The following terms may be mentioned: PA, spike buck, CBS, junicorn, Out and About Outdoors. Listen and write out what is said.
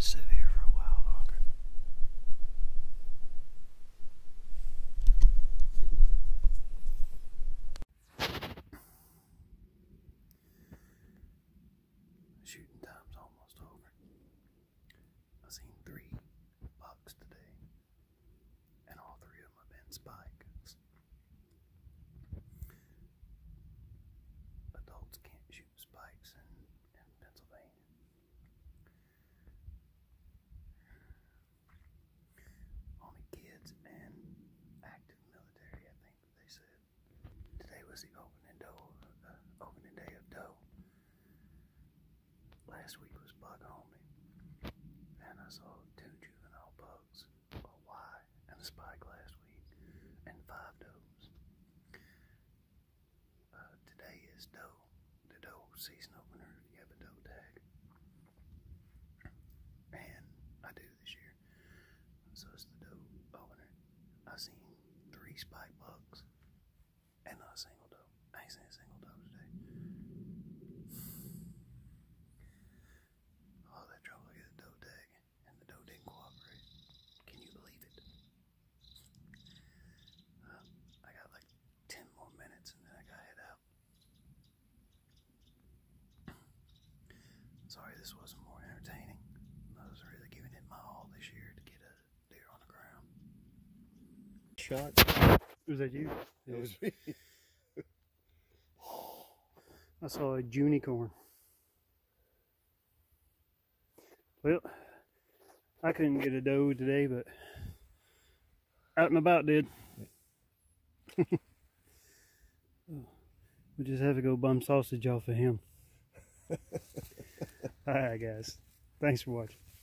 sit here for a while longer. Shooting time's almost over. I seen 3 bucks today, and all 3 of them have been spikes. Adults can't shoot spikes in Pennsylvania. Only kids and active military, I think they said. Today was the opening day of doe. Last week was bug only, and I saw 2 juvenile bugs, a Y and a spike last week, and 5 does. Today is doe, the doe season opener if you have a doe tag, and I do this year, so it's the doe opener. I seen 3 spike bugs and not a single doe. I ain't seen a single doe today. All that trouble to get a doe tag, and the doe didn't cooperate. Can you believe it? I got like 10 more minutes and then I gotta head out. Sorry this wasn't more entertaining. I was really giving it my all this year to get a deer on the ground. Shot. Was that you? It was me. I saw a junicorn. Well, I couldn't get a doe today, but Out and About did. We just have to go bum sausage off of him. All right, guys. Thanks for watching.